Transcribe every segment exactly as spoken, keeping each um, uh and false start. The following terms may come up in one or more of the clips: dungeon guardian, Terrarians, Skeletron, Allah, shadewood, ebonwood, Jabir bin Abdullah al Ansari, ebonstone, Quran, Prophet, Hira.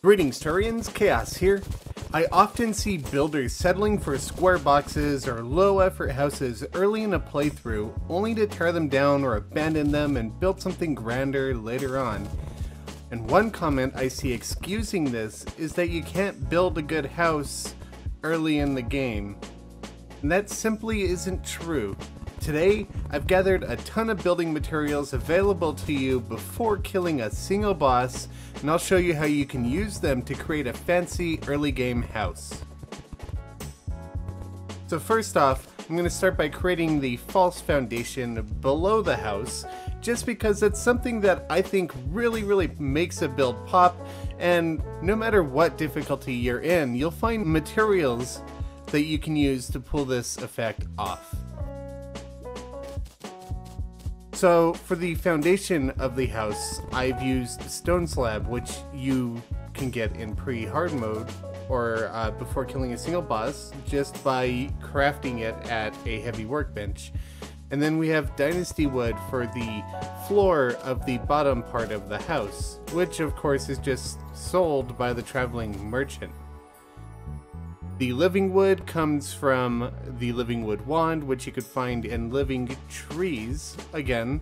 Greetings, Terrarians. Chaos here. I often see builders settling for square boxes or low-effort houses early in a playthrough, only to tear them down or abandon them and build something grander later on. And one comment I see excusing this is that you can't build a good house early in the game. And that simply isn't true. Today, I've gathered a ton of building materials available to you before killing a single boss, and I'll show you how you can use them to create a fancy early game house. So first off, I'm going to start by creating the false foundation below the house, just because it's something that I think really, really makes a build pop, and no matter what difficulty you're in, you'll find materials that you can use to pull this effect off. So for the foundation of the house, I've used stone slab, which you can get in pre-hard mode or uh, before killing a single boss just by crafting it at a heavy workbench. And then we have dynasty wood for the floor of the bottom part of the house, which of course is just sold by the traveling merchant. The living wood comes from the living wood wand, which you could find in living trees. Again,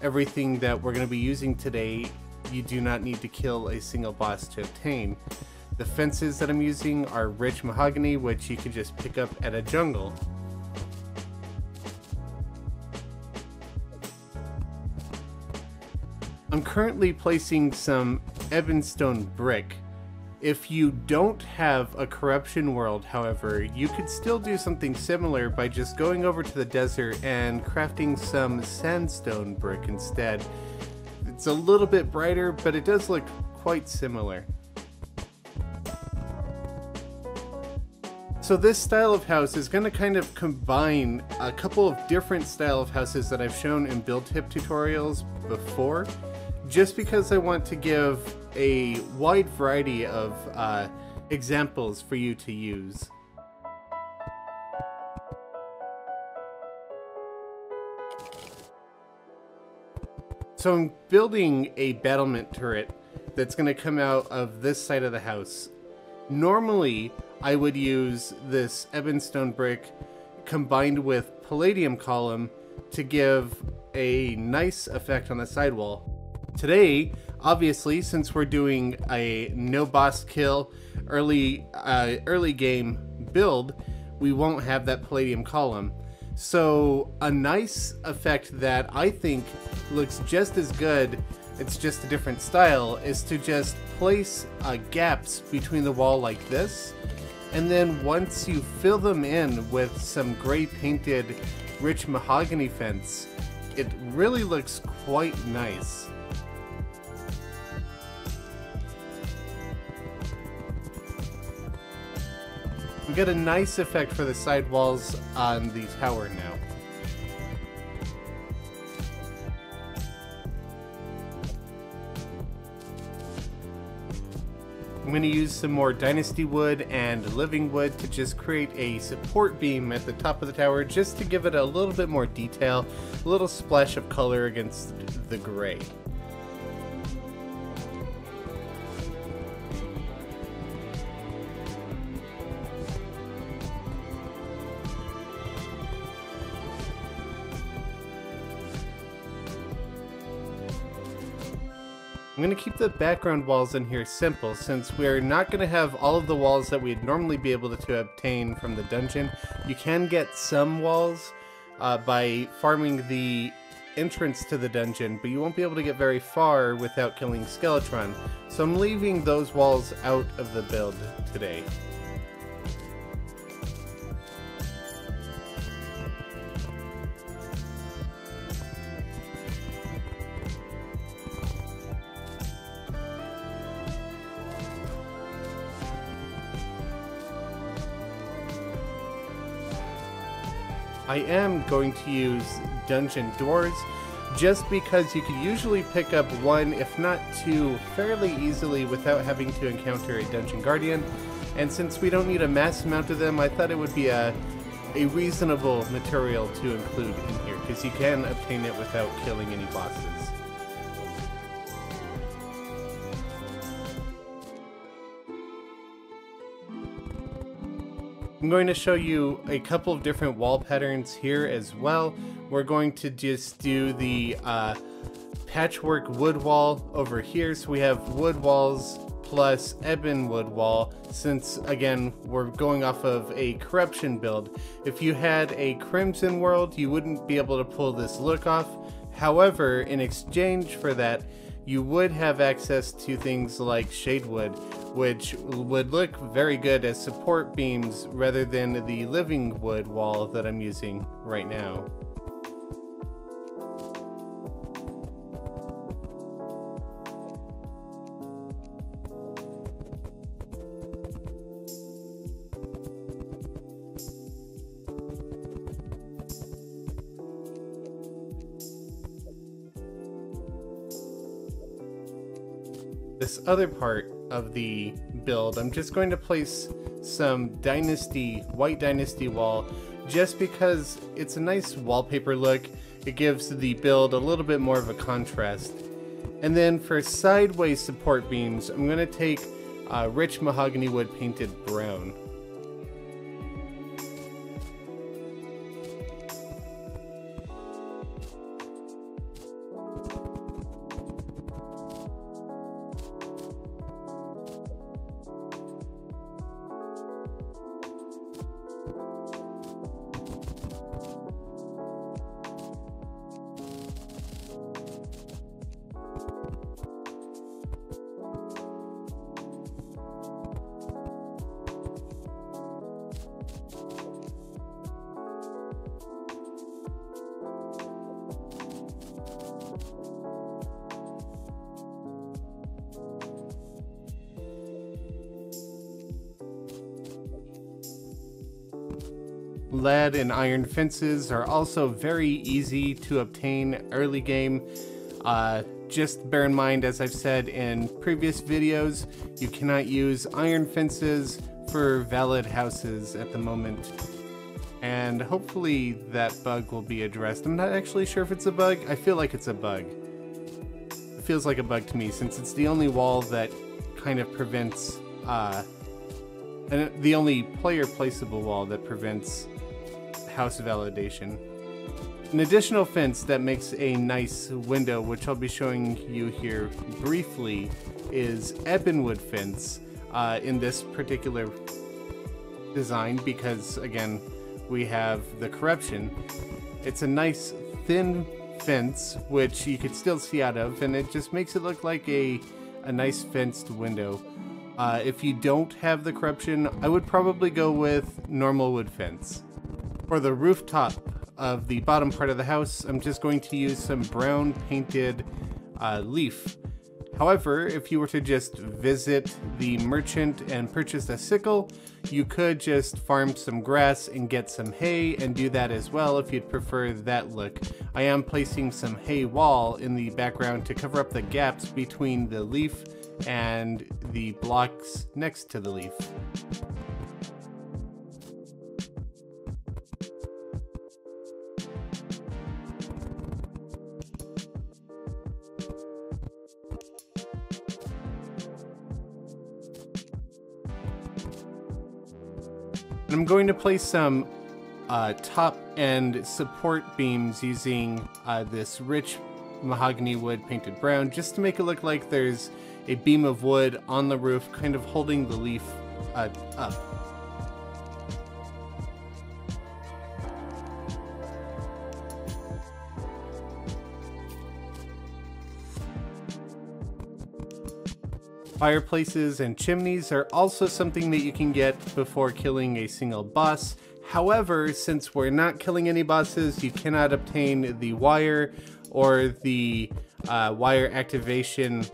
everything that we're going to be using today, you do not need to kill a single boss to obtain. The fences that I'm using are rich mahogany, which you can just pick up at a jungle. I'm currently placing some ebonstone brick. If you don't have a corruption world, however, you could still do something similar by just going over to the desert and crafting some sandstone brick instead. It's a little bit brighter, but it does look quite similar. So this style of house is going to kind of combine a couple of different style of houses that I've shown in build tip tutorials before, just because I want to give a wide variety of uh, examples for you to use. So I'm building a battlement turret that's going to come out of this side of the house. Normally I would use this ebonstone brick combined with palladium column to give a nice effect on the sidewall. Today, obviously, since we're doing a no boss kill early uh, early game build, we won't have that palladium column. So a nice effect that I think looks just as good, it's just a different style, is to just place uh, gaps between the wall like this, and then once you fill them in with some gray painted rich mahogany fence, it really looks quite nice. We got a nice effect for the sidewalls on the tower now. I'm going to use some more dynasty wood and living wood to just create a support beam at the top of the tower, just to give it a little bit more detail, a little splash of color against the gray. I'm going to keep the background walls in here simple, since we're not going to have all of the walls that we'd normally be able to, to obtain from the dungeon. You can get some walls uh, by farming the entrance to the dungeon, but you won't be able to get very far without killing Skeletron, so I'm leaving those walls out of the build today. I am going to use dungeon doors, just because you can usually pick up one, if not two, fairly easily without having to encounter a dungeon guardian, and since we don't need a mass amount of them, I thought it would be a, a reasonable material to include in here, because you can obtain it without killing any bosses. I'm going to show you a couple of different wall patterns here as well. We're going to just do the uh, patchwork wood wall over here. So we have wood walls plus ebon wood wall, since again we're going off of a corruption build. If you had a crimson world, you wouldn't be able to pull this look off. However, in exchange for that, you would have access to things like shadewood, which would look very good as support beams rather than the living wood wall that I'm using right now. This other part of the build, I'm just going to place some dynasty, white dynasty wall, just because it's a nice wallpaper look. It gives the build a little bit more of a contrast. And then for sideways support beams, I'm going to take uh, rich mahogany wood painted brown. Lead and iron fences are also very easy to obtain early game. Uh, just bear in mind, as I've said in previous videos, you cannot use iron fences for valid houses at the moment. And hopefully that bug will be addressed. I'm not actually sure if it's a bug. I feel like it's a bug. It feels like a bug to me, since it's the only wall that kind of prevents, uh, and the only player placeable wall that prevents house validation. An additional fence that makes a nice window, which I'll be showing you here briefly, is ebonwood fence uh, in this particular design, because again we have the corruption. It's a nice thin fence which you could still see out of, and it just makes it look like a, a nice fenced window. Uh, if you don't have the corruption, I would probably go with normal wood fence. For the rooftop of the bottom part of the house, I'm just going to use some brown painted uh, leaf. However, if you were to just visit the merchant and purchase a sickle, you could just farm some grass and get some hay and do that as well if you'd prefer that look. I am placing some hay wall in the background to cover up the gaps between the leaf and the blocks next to the leaf. I'm going to place some uh, top end support beams using uh, this rich mahogany wood painted brown, just to make it look like there's a beam of wood on the roof kind of holding the leaf uh, up. Fireplaces and chimneys are also something that you can get before killing a single boss. However, since we're not killing any bosses, you cannot obtain the wire or the uh, wire activation,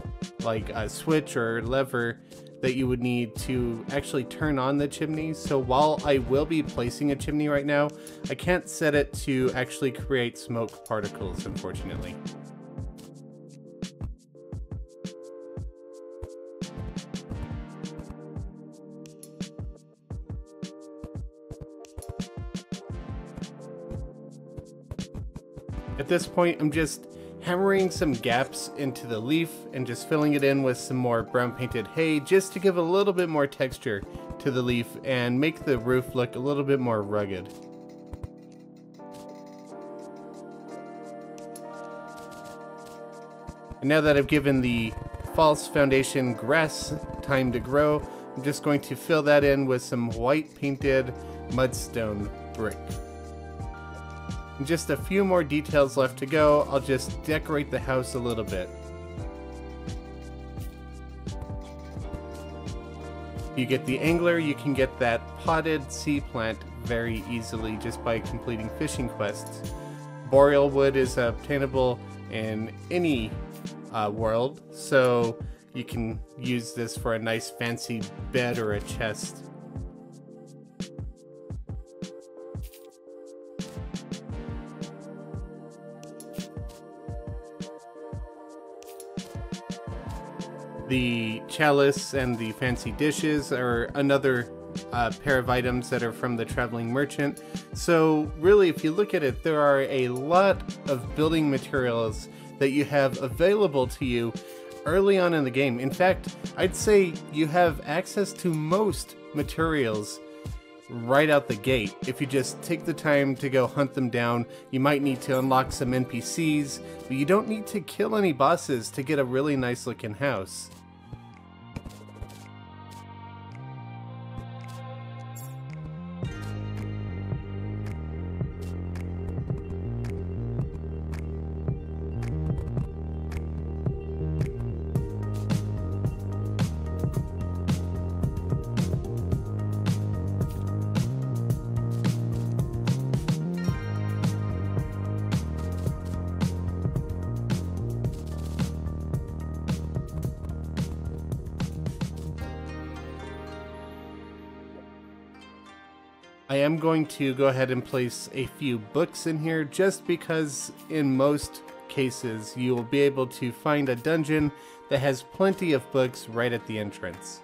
like a switch or lever that you would need to actually turn on the chimney. So while I will be placing a chimney right now, I can't set it to actually create smoke particles, unfortunately. At this point, I'm just hammering some gaps into the leaf and just filling it in with some more brown painted hay, just to give a little bit more texture to the leaf and make the roof look a little bit more rugged. And now that I've given the false foundation grass time to grow, I'm just going to fill that in with some white painted mudstone brick. And just a few more details left to go. I'll just decorate the house a little bit. You get the angler, you can get that potted sea plant very easily just by completing fishing quests. Boreal wood is obtainable in any uh, world, so you can use this for a nice fancy bed or a chest. The chalice and the fancy dishes are another uh, pair of items that are from the traveling merchant. So really, if you look at it, there are a lot of building materials that you have available to you early on in the game. In fact, I'd say you have access to most materials right out the gate. If you just take the time to go hunt them down, you might need to unlock some N P Cs, but you don't need to kill any bosses to get a really nice looking house. I am going to go ahead and place a few books in here just because in most cases you will be able to find a dungeon that has plenty of books right at the entrance.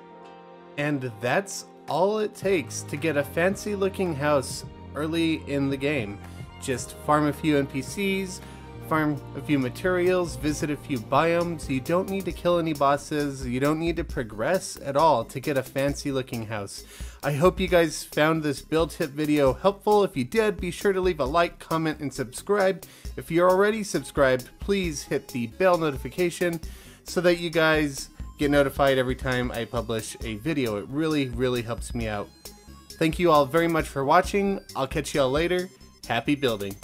And that's all it takes to get a fancy looking house early in the game. Just farm a few N P Cs, farm a few materials, visit a few biomes. You don't need to kill any bosses, you don't need to progress at all to get a fancy looking house. I hope you guys found this build tip video helpful. If you did, be sure to leave a like, comment, and subscribe. If you're already subscribed, please hit the bell notification so that you guys get notified every time I publish a video. It really, really helps me out. Thank you all very much for watching. I'll catch you all later. Happy building.